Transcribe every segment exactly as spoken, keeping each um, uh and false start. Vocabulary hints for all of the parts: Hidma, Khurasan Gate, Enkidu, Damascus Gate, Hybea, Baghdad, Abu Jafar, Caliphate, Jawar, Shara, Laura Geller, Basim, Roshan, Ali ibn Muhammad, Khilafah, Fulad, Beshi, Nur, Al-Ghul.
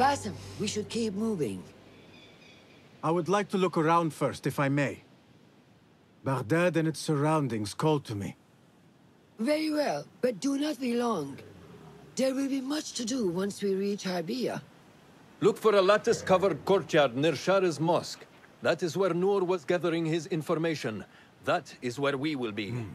Basim, we should keep moving. I would like to look around first, if I may. Baghdad and its surroundings call to me. Very well, but do not be long. There will be much to do once we reach Hybea. Look for a lattice-covered courtyard near Shara's mosque. That is where Nur was gathering his information. That is where we will be. Mm.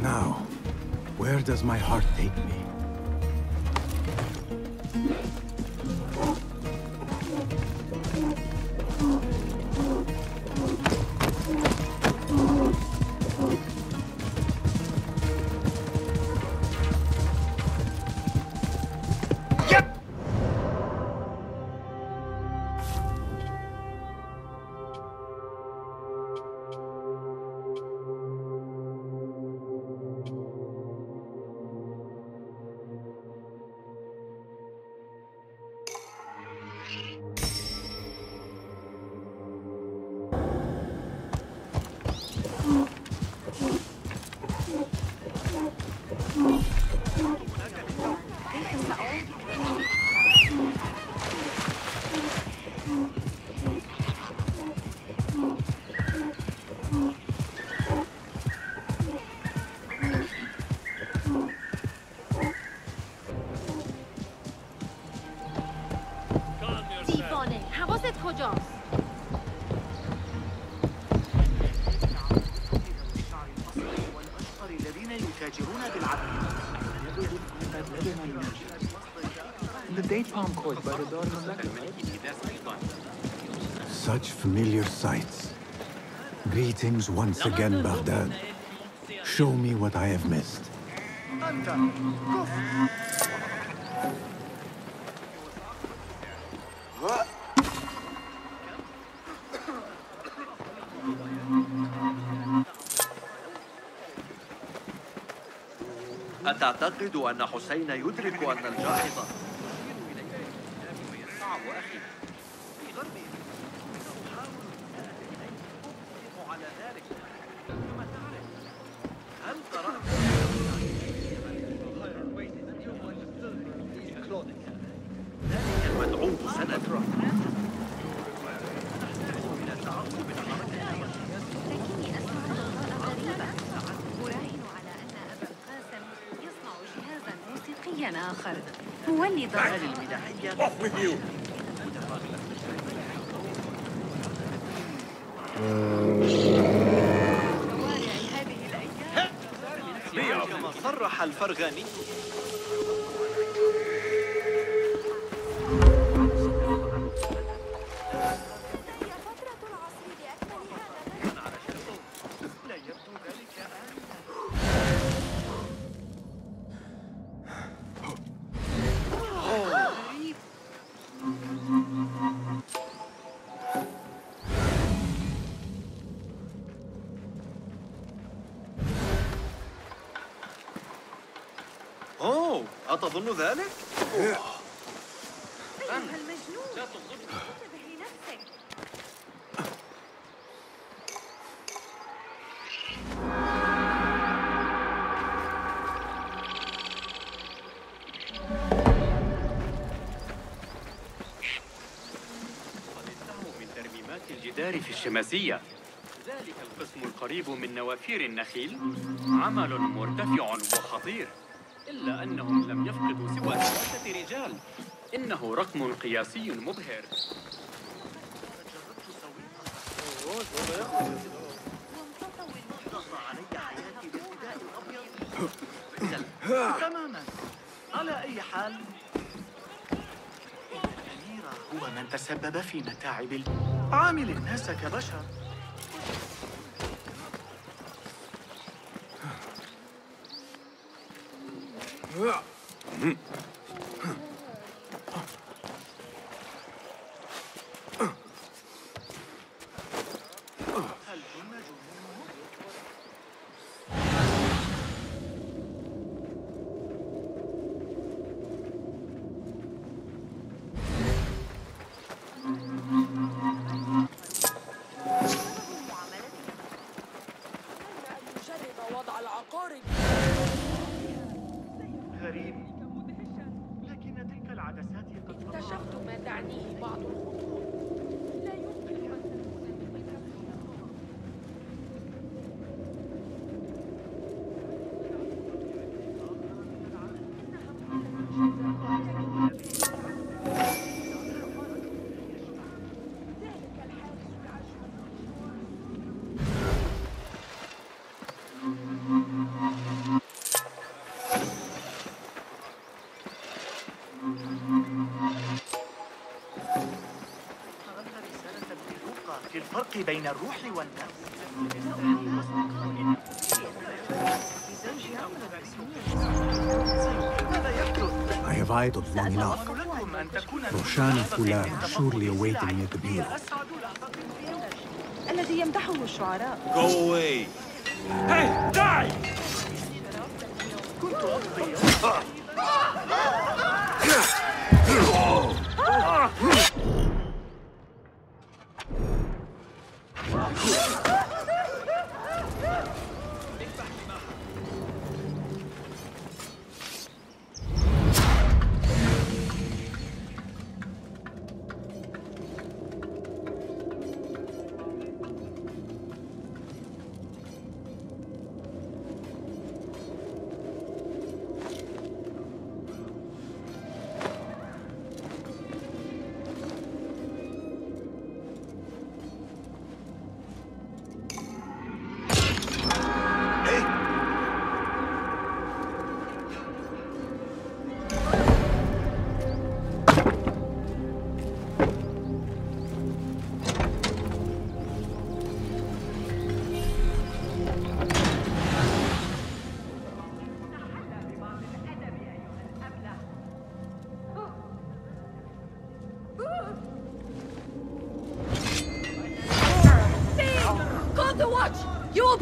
Now, where does my heart take me? Such familiar sights. Greetings once again, Baghdad. Show me what I have missed. أتعتقد أن حسين يدرك أن الجاحظة صعب أخي في غربه نحاول نحافظ على ذلك كما تعرف هل قرأت ذلك المدعو سنة نحتاج إلى التعاون بالحركة لكني أسمع أشياء غريبة آخر هو اللي ضرر المداحية. كما صرح الفرغاني أظن ذلك؟ أيها المجنون، لا تنتبه لنفسك. قد انتهوا من ترميمات الجدار في الشماسية. ذلك القسم القريب من نوافير النخيل عمل مرتفع وخطير. إلا أنهم لم يفقدوا سوى ثلاثة رجال. إنه رقم قياسي مبهر. نص علي حياتي بالفداء الأبيض تماما. على أي حال إن الأمير هو من تسبب في متاعب عامل الناس كبشر. غريب، لكن تلك العدسات قد اكتشفت ما تعنيه بعض الخطوط. لا يمكن أن تكون منها إنها مختلفة. الفرق بين الروح والنفس I have idled long enough. Roshan and Fulan are surely awaiting me at the bureau. Go away! Hey, die!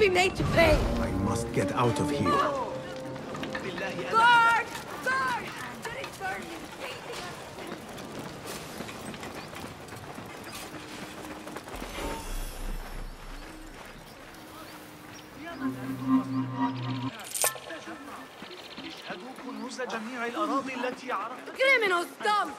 Be made to pay. I must get out of here. Guard! Guard! Criminals, come!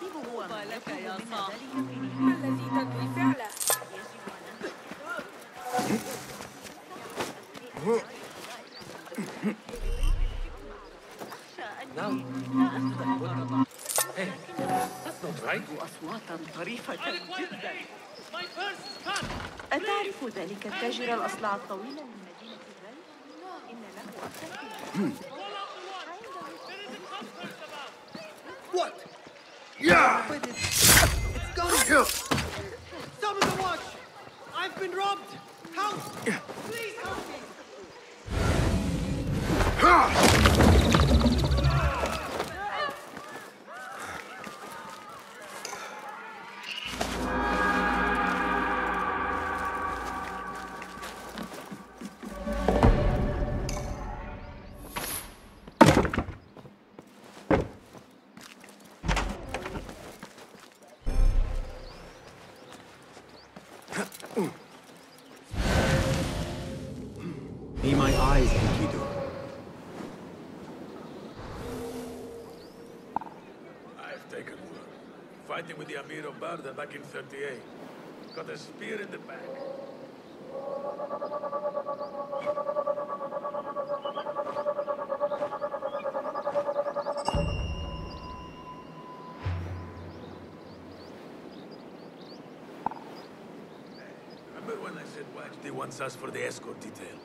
أتعرف ذلك التاجر الأصلع الطويلة من مدينة البلد؟ إن له أسفل. What? Yeah! It's gone! Summon the watch! I've been robbed! Help! Please help me! With the Amir of Barda back in thirty-eight. Got a spear in the back. Remember when I said Wajdi wants us for the escort detail?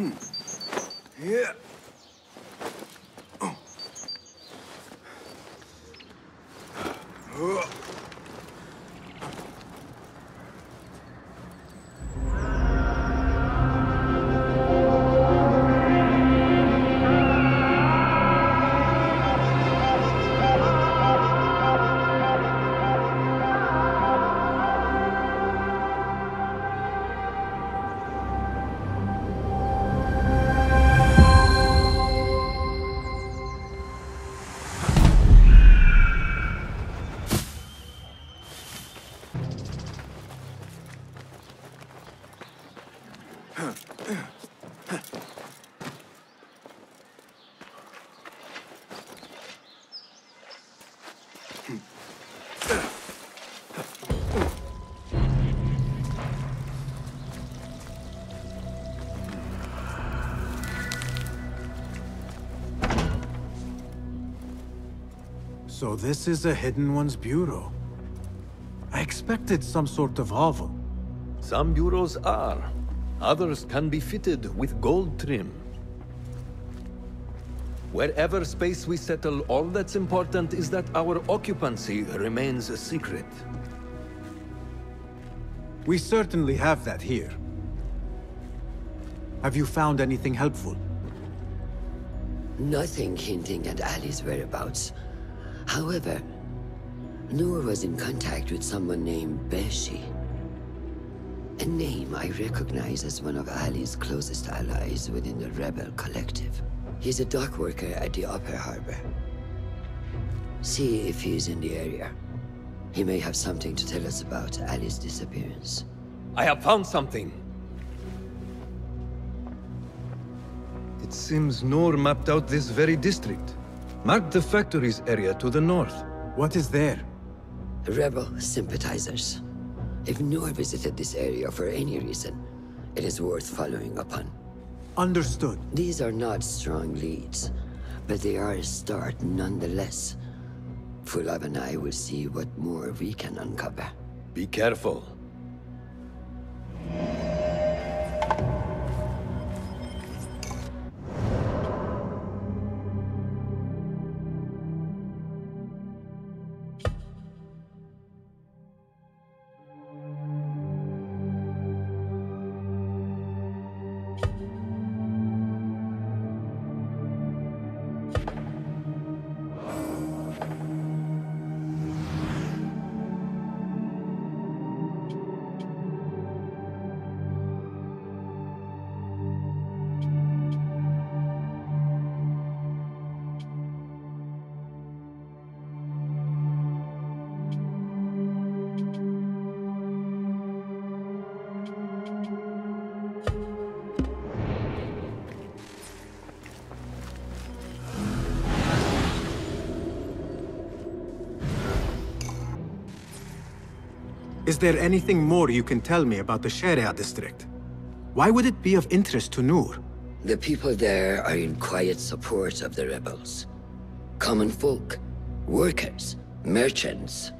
Hmm. Yeah. Oh. So this is a Hidden One's bureau. I expected some sort of hovel. Some bureaus are. Others can be fitted with gold trim. Wherever space we settle, all that's important is that our occupancy remains a secret. We certainly have that here. Have you found anything helpful? Nothing hinting at Ali's whereabouts. However, Nur was in contact with someone named Beshi. A name I recognize as one of Ali's closest allies within the rebel collective. He's a dock worker at the Upper Harbor. See if he's in the area. He may have something to tell us about Ali's disappearance. I have found something! It seems Nur mapped out this very district. Mark the factories area to the north. What is there? Rebel sympathizers. If Nur visited this area for any reason, it is worth following upon. Understood. These are not strong leads, but they are a start nonetheless. Fulab and I will see what more we can uncover. Be careful. Is there anything more you can tell me about the Shara district? Why would it be of interest to Nur? The people there are in quiet support of the rebels. Common folk, workers, merchants.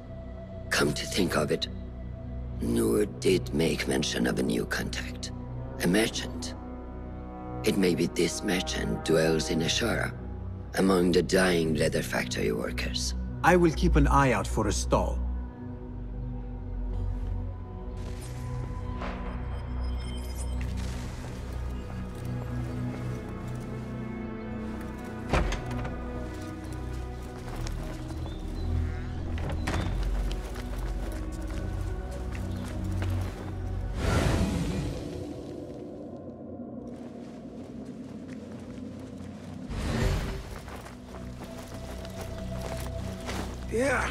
Come to think of it, Nur did make mention of a new contact, a merchant. It may be this merchant dwells in Shara, among the dying leather factory workers. I will keep an eye out for a stall. Yeah.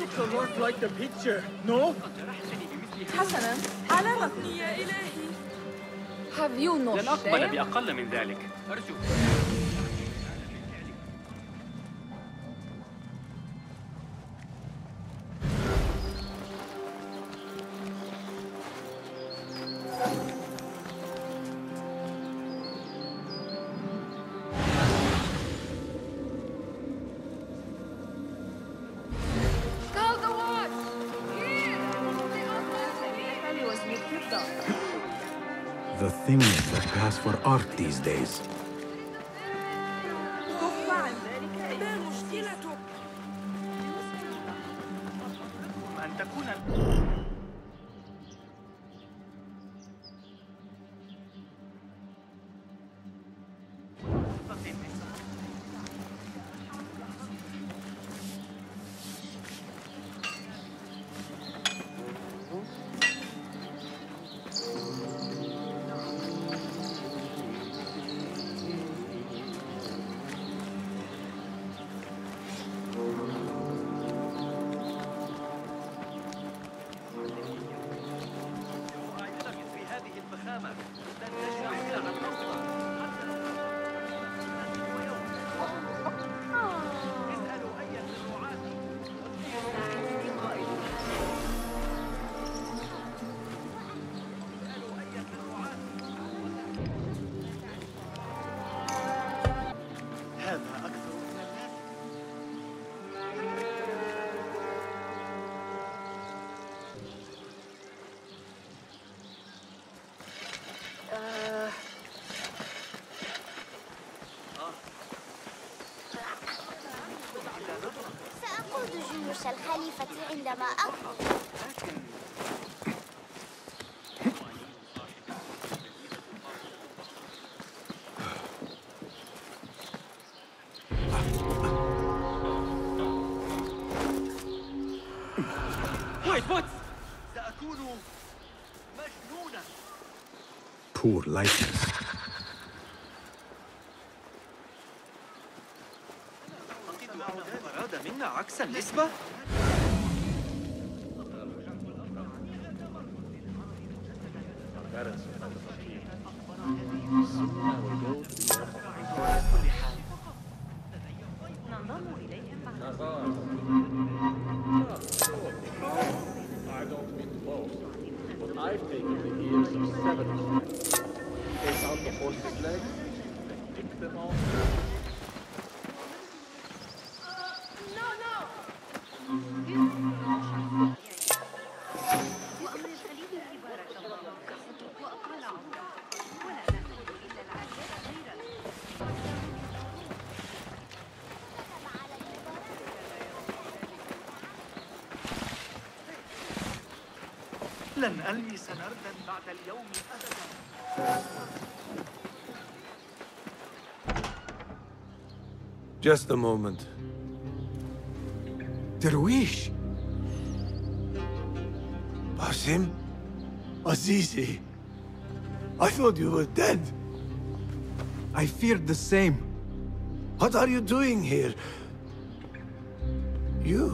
It's not like the picture, no? حسنا, على ربي يا إلهي. Have you no shame? The things that pass for art these days. الخليفة عندما أخرج سأكون مجنونا. Poor license. أراد منا عكس النسبة. لن ألمس نرداً بعد اليوم أبداً. Just a moment. Derwish. Basim? Azizi. I thought you were dead. I feared the same. What are you doing here? You.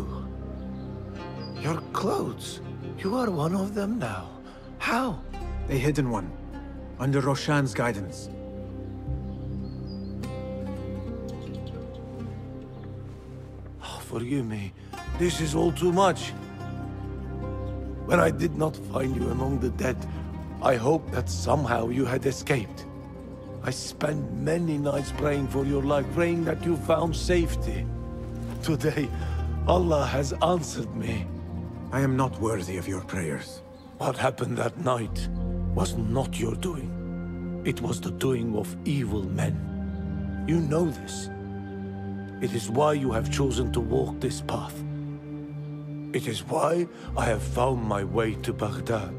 Your clothes. You are one of them now. How? A hidden one. Under Roshan's guidance. Oh, forgive me. This is all too much. When I did not find you among the dead, I hoped that somehow you had escaped. I spent many nights praying for your life, praying that you found safety. Today, Allah has answered me. I am not worthy of your prayers. What happened that night was not your doing. It was the doing of evil men. You know this. It is why you have chosen to walk this path. It is why I have found my way to Baghdad.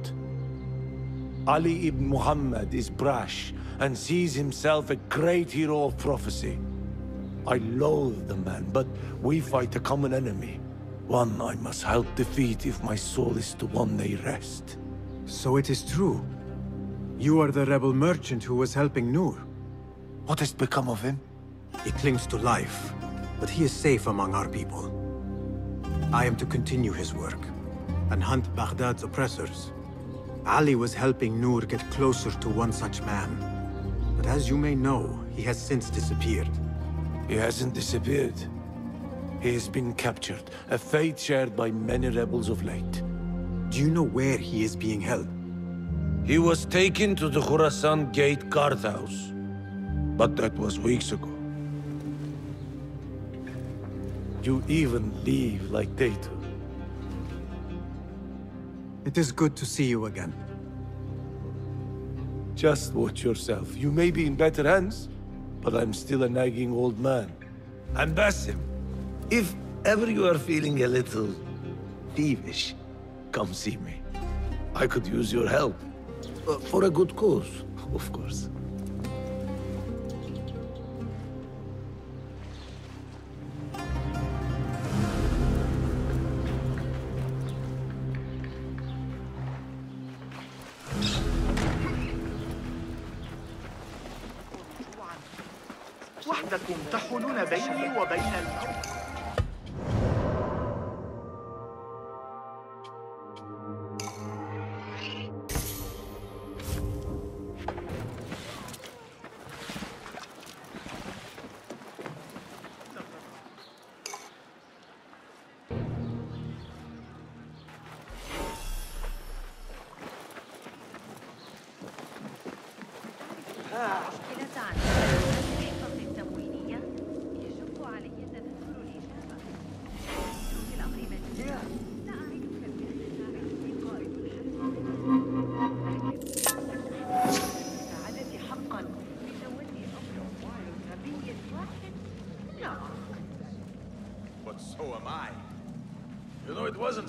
Ali ibn Muhammad is brash and sees himself a great hero of prophecy. I loathe the man, but we fight a common enemy. One I must help defeat if my soul is to one day rest. So it is true. You are the rebel merchant who was helping Nur. What has become of him? He clings to life, but he is safe among our people. I am to continue his work and hunt Baghdad's oppressors. Ali was helping Nur get closer to one such man. But as you may know, he has since disappeared. He hasn't disappeared. He has been captured, a fate shared by many rebels of late. Do you know where he is being held? He was taken to the Khurasan Gate guardhouse, but that was weeks ago. You even leave like they do. It is good to see you again. Just watch yourself. You may be in better hands, but I'm still a nagging old man. I'm Basim. If ever you are feeling a little peevish, come see me. I could use your help. Uh, for a good cause, of course.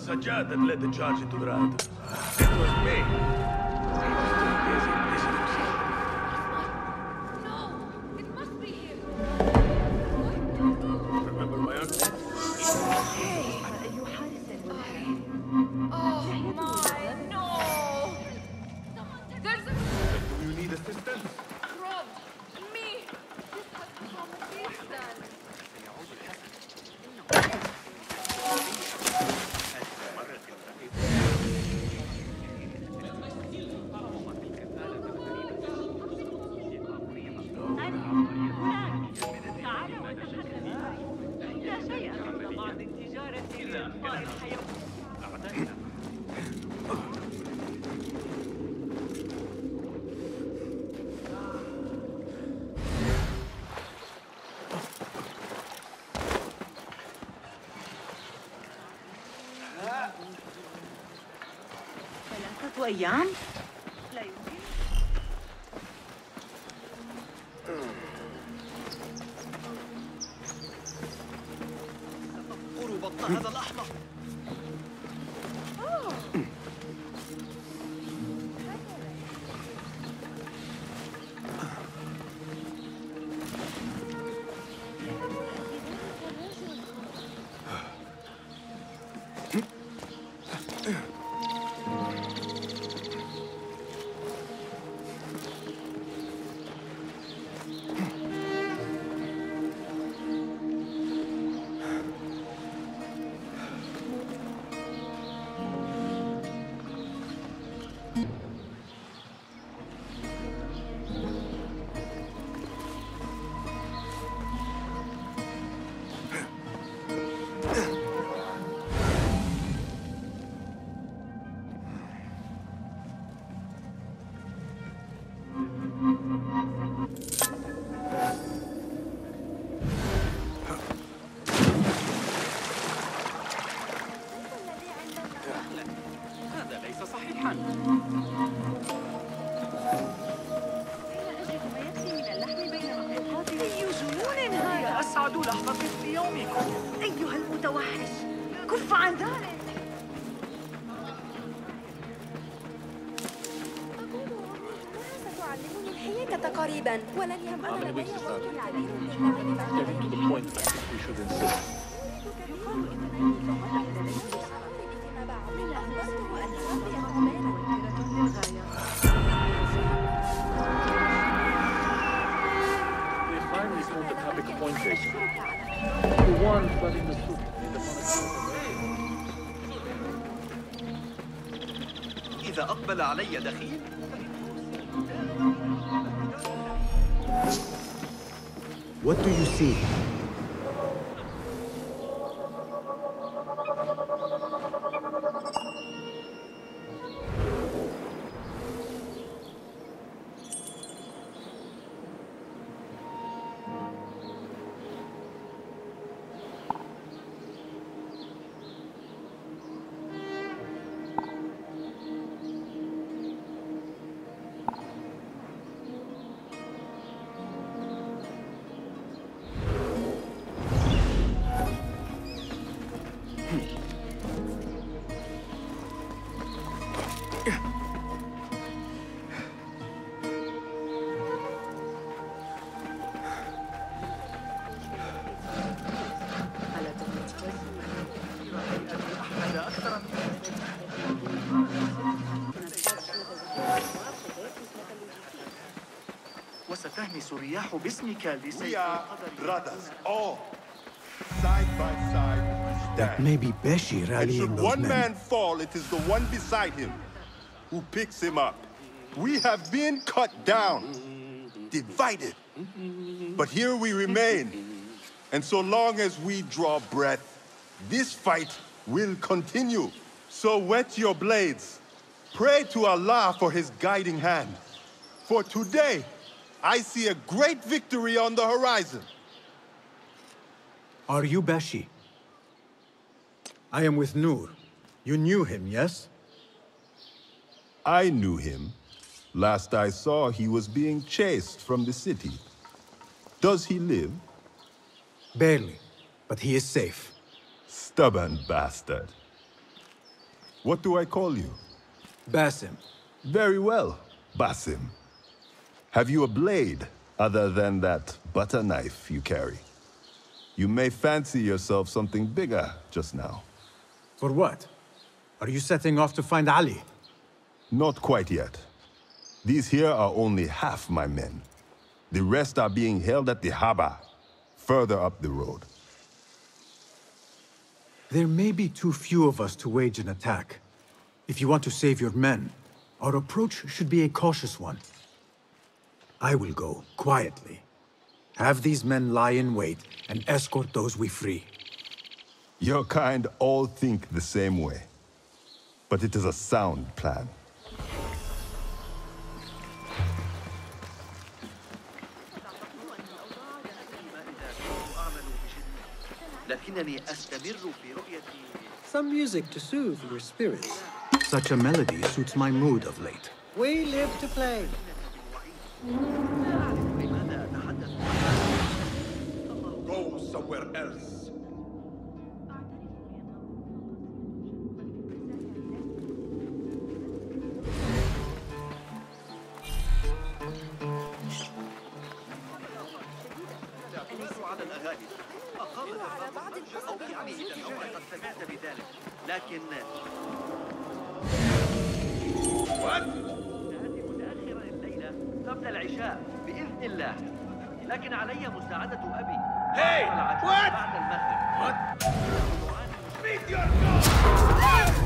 Sajjad that led the charge into the riot. It was me. He was too busy missing himself. No, it must be him. Remember my uncle? Hey, you had it. Oh my, no! There's a... Do you need assistance? Rob, me. This has become a distance. أيام لا يمكن قروا بطة هذا الأحمق How many weeks is that? Getting to the point, I think we should insist. They finally found the topic appointed. The one that in the soup in the monarchy. إذا أقبل علي دخيل. What do you see? We are brothers, all, side by side. That may be Beshi rallying those men. And should one man fall, it is the one beside him who picks him up. We have been cut down, divided, but here we remain. And so long as we draw breath, this fight will continue. So wet your blades. Pray to Allah for his guiding hand. For today, I see a great victory on the horizon. Are you Beshi? I am with Nur. You knew him, yes? I knew him. Last I saw, he was being chased from the city. Does he live? Barely, but he is safe. Stubborn bastard. What do I call you? Basim. Very well, Basim. Have you a blade other than that butter knife you carry? You may fancy yourself something bigger just now. For what? Are you setting off to find Ali? Not quite yet. These here are only half my men. The rest are being held at the Haba, further up the road. There may be too few of us to wage an attack. If you want to save your men, our approach should be a cautious one. I will go quietly. Have these men lie in wait and escort those we free. Your kind all think the same way, but it is a sound plan. Some music to soothe your spirits. Such a melody suits my mood of late. We live to play. Go somewhere else. Hey! What? What? Meet your God!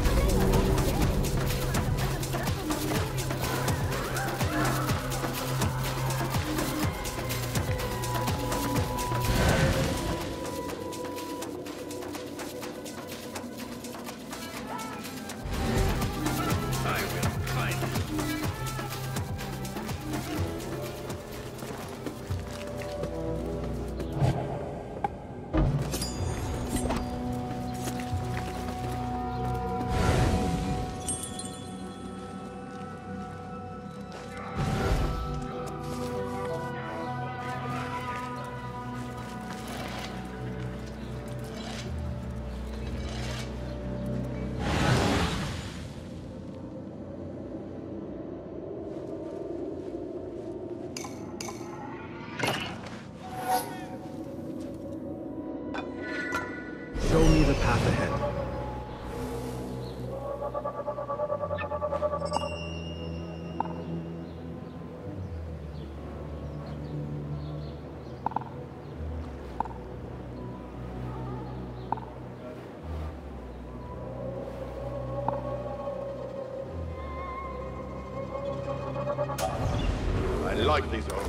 Like these old.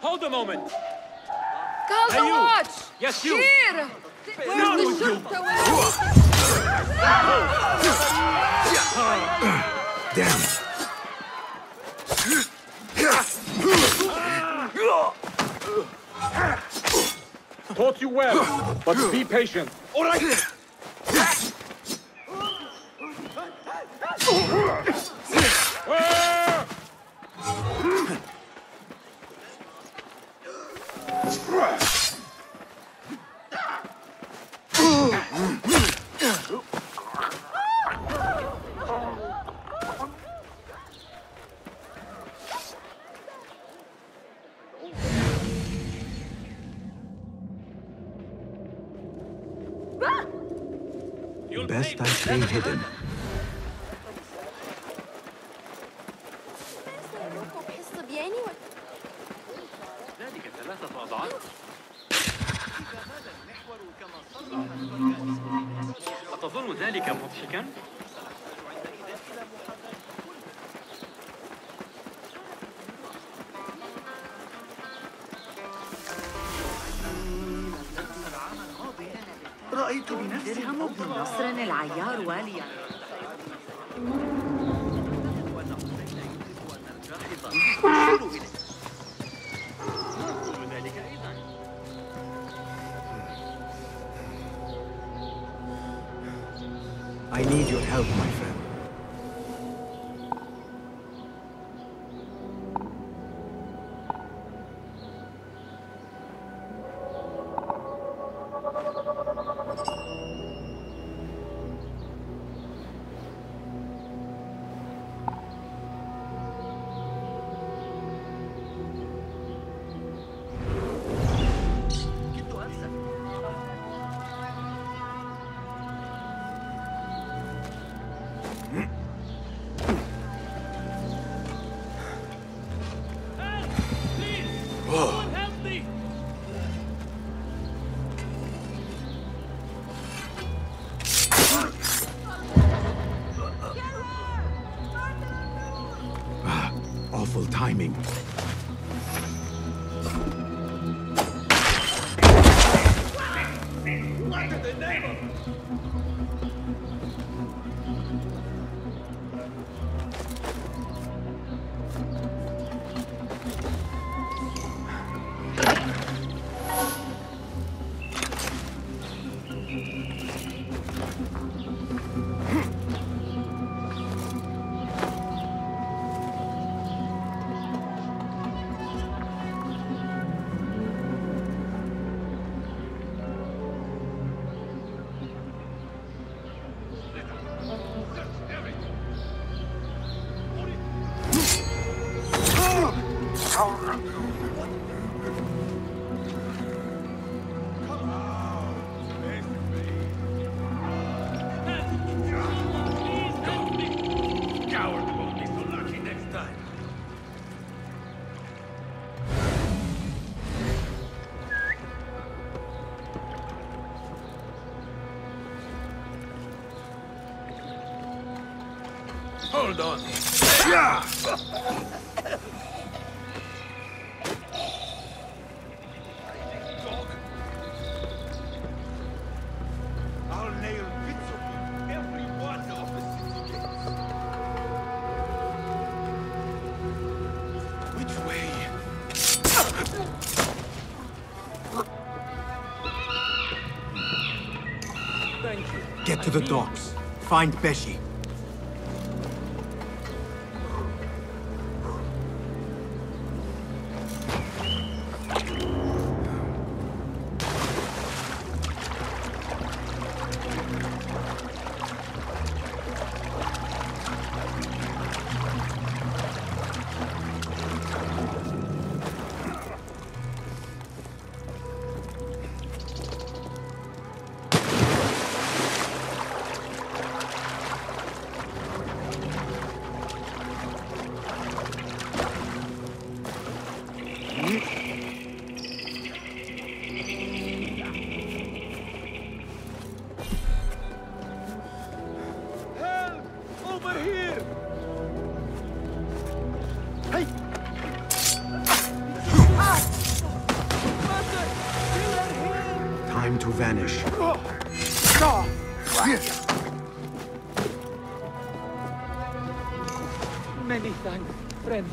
Hold a moment. Count hey, the watch. Yes, you. Here. Where's the shunta? Damn. Taught you well, but be patient. All right. Best I stay hidden. I need your help, my friend. Hold on. Yeah. Thank you. Get to the docks. Find Beshi. vanish. Many thanks, friend.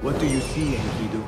What do you see, Enkidu?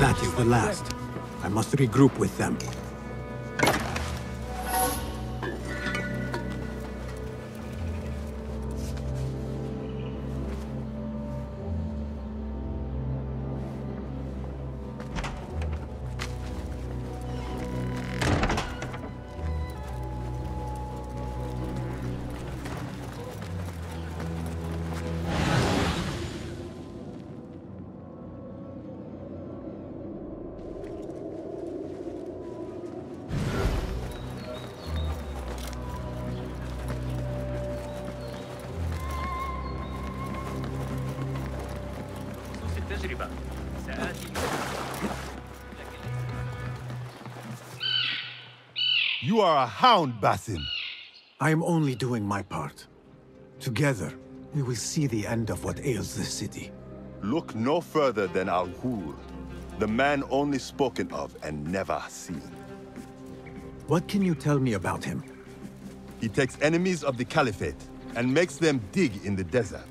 That is the last. I must regroup with them. You are a hound, Basim. I am only doing my part. Together, we will see the end of what ails this city. Look no further than Al-Ghul, the man only spoken of and never seen. What can you tell me about him? He takes enemies of the Caliphate and makes them dig in the desert.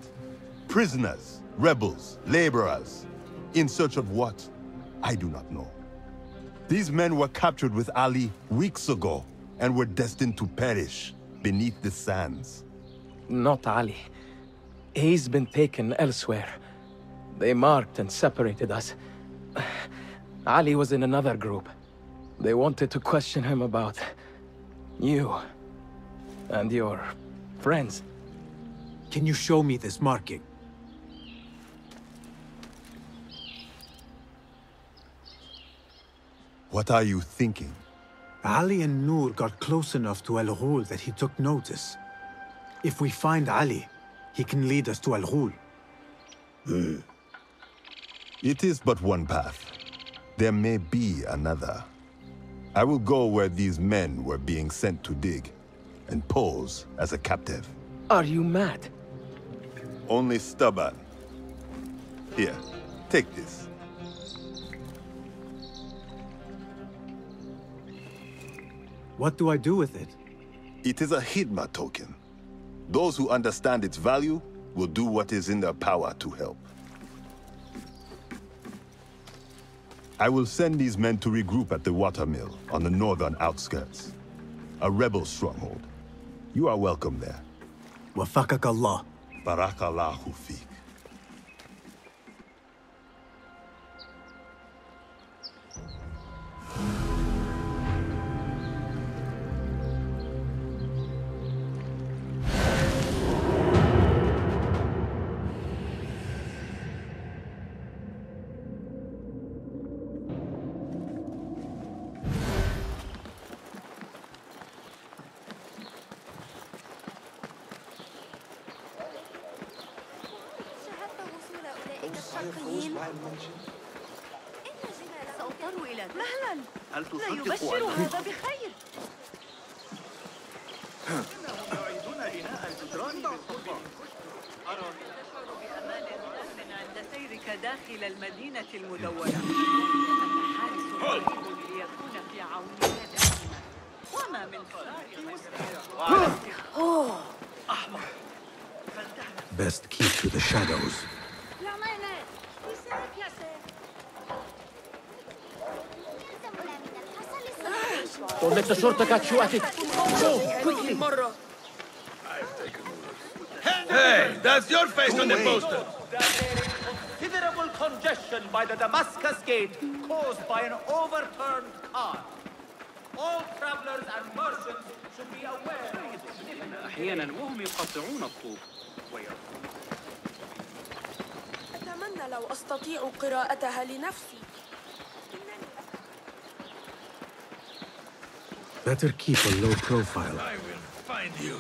Prisoners, rebels, laborers. In search of what? I do not know. These men were captured with Ali weeks ago and were destined to perish beneath the sands. Not Ali. He's been taken elsewhere. They marked and separated us. Ali was in another group. They wanted to question him about you and your friends. Can you show me this marking? What are you thinking? Ali and Nur got close enough to Al-Ghul that he took notice. If we find Ali, he can lead us to Al-Ghul. Mm. It is but one path. There may be another. I will go where these men were being sent to dig and pose as a captive. Are you mad? Only stubborn. Here, take this. What do I do with it? It is a Hidma token. Those who understand its value will do what is in their power to help. I will send these men to regroup at the watermill on the northern outskirts. A rebel stronghold. You are welcome there. Wafakak Allah. Barakallahu fiik. Best keep to the shadows. Don't let the shorter catch you at it. Go, quickly. Hey, that's your face on the poster. Considerable congestion by the Damascus Gate caused by an overturned car. All travelers and merchants should be aware of the significance. أتمنى لو أستطيع قراءتها لنفسي. Better keep a low profile. I will find you.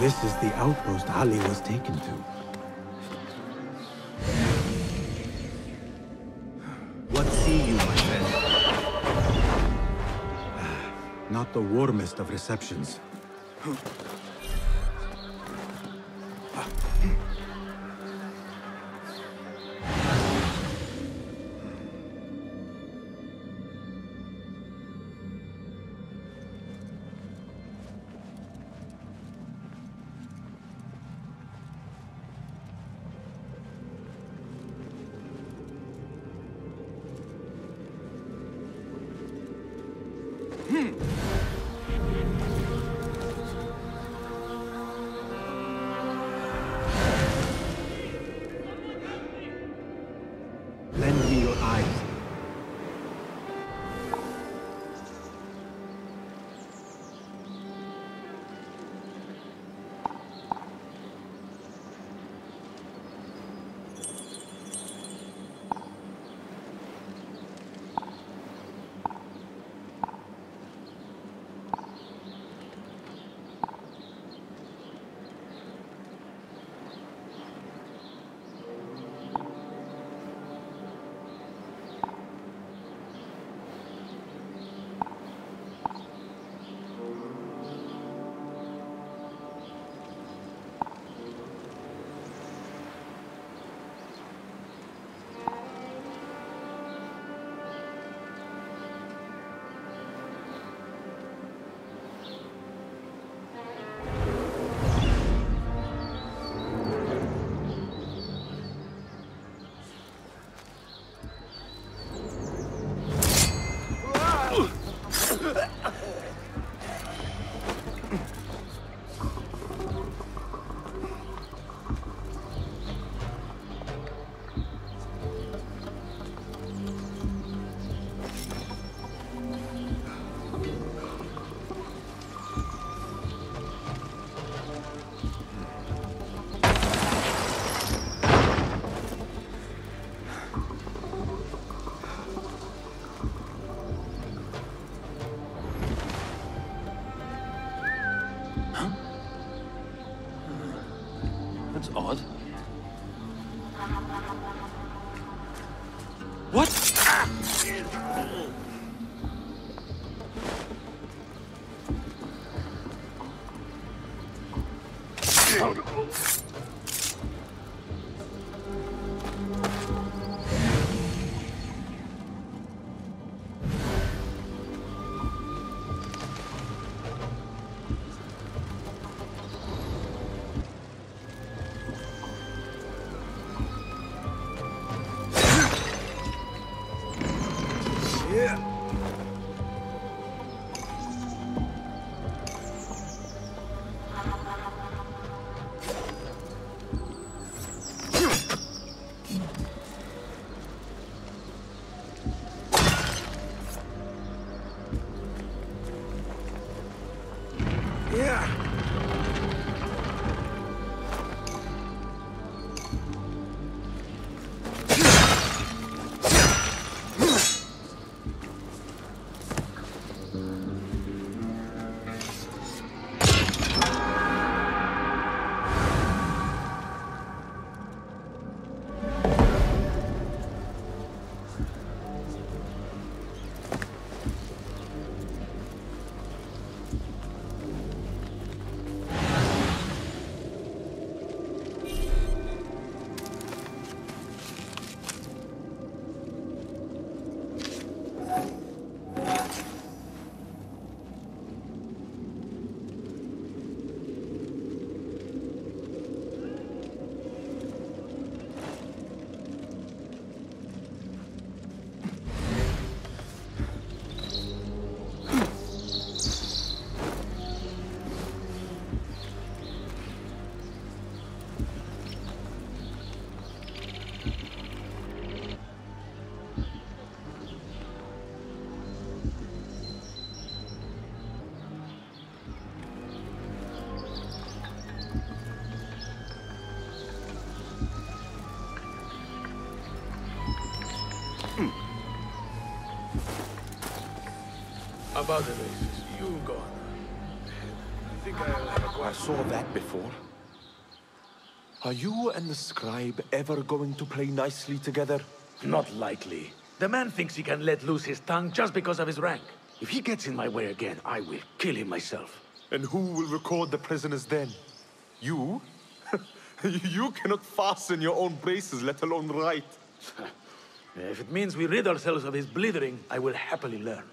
This is the outpost Ali was taken to. What see you, my friend? Not the warmest of receptions. about the races. You go on. I think I'll have a question. I saw that before. Are you and the scribe ever going to play nicely together? Not likely. The man thinks he can let loose his tongue just because of his rank. If he gets in my way again, I will kill him myself. And who will record the prisoners then? You? You cannot fasten your own braces, let alone write. If it means we rid ourselves of his blithering, I will happily learn.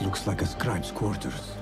Looks like a scribe's quarters.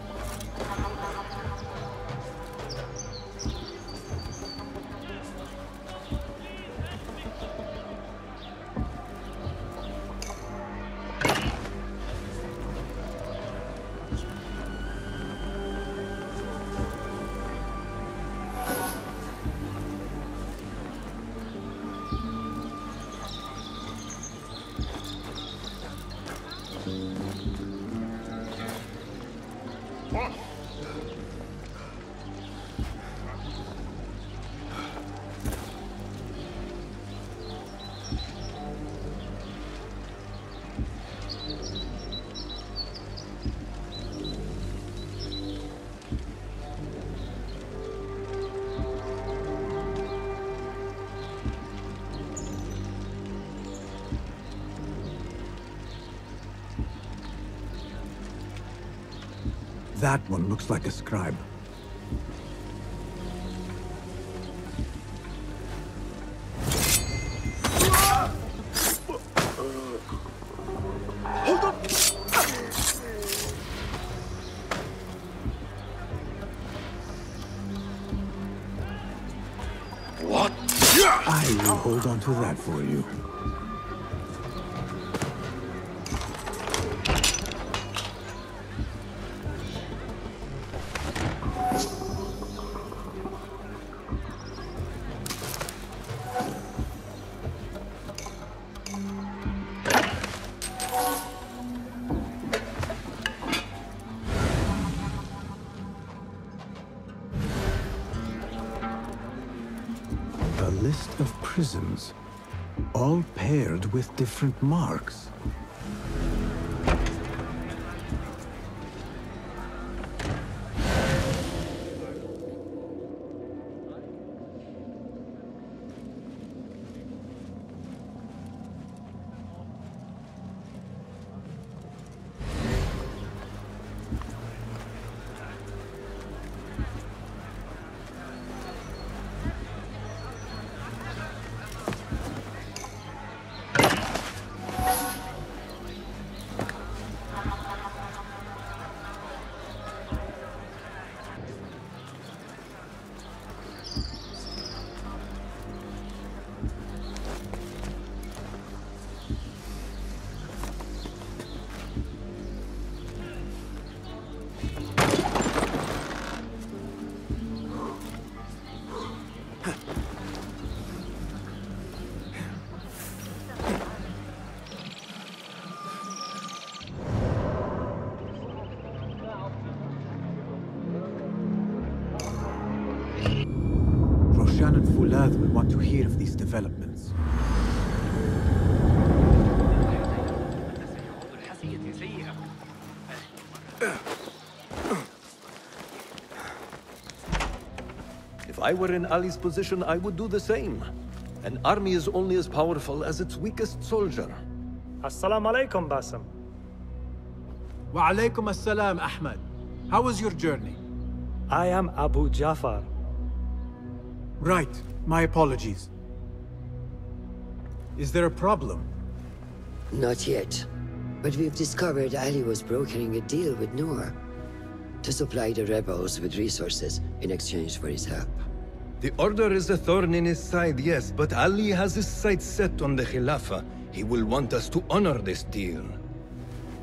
That one looks like a scribe. What? I will hold on to that for you. All paired with different marks. Roshan and Fulad will want to hear of these developments. If I were in Ali's position, I would do the same. An army is only as powerful as its weakest soldier. Assalamu alaikum, Basim. Wa alaikum assalam, Ahmad. How was your journey? I am Abu Jafar. Right. My apologies. Is there a problem? Not yet. But we've discovered Ali was brokering a deal with Nur to supply the rebels with resources in exchange for his help. The order is a thorn in his side, yes, but Ali has his sights set on the Khilafah. He will want us to honor this deal.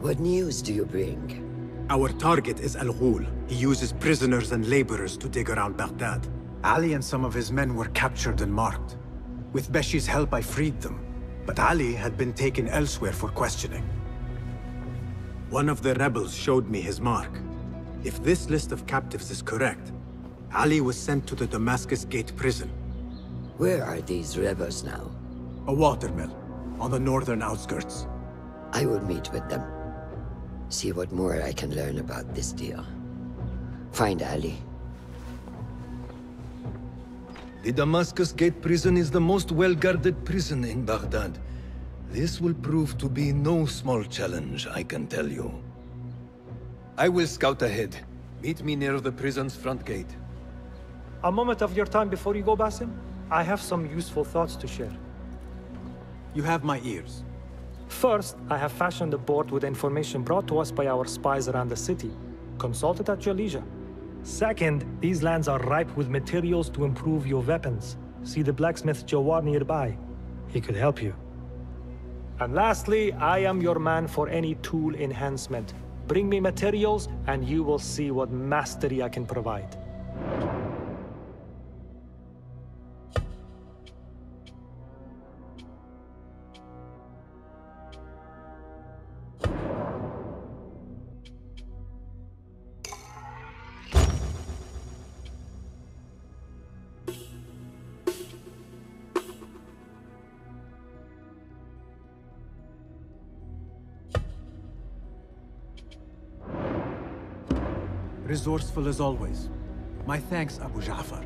What news do you bring? Our target is Al-Ghul. He uses prisoners and laborers to dig around Baghdad. Ali and some of his men were captured and marked. With Beshi's help, I freed them. But Ali had been taken elsewhere for questioning. One of the rebels showed me his mark. If this list of captives is correct, Ali was sent to the Damascus Gate prison. Where are these rebels now? A watermill, on the northern outskirts. I will meet with them. See what more I can learn about this deal. Find Ali. The Damascus Gate prison is the most well-guarded prison in Baghdad. This will prove to be no small challenge, I can tell you. I will scout ahead. Meet me near the prison's front gate. A moment of your time before you go, Basim. I have some useful thoughts to share. You have my ears. First, I have fashioned a board with information brought to us by our spies around the city. Consult it at your leisure. Second, these lands are ripe with materials to improve your weapons. See the blacksmith Jawar nearby. He could help you. And lastly, I am your man for any tool enhancement. Bring me materials, and you will see what mastery I can provide. Resourceful as always. My thanks, Abu Jafar.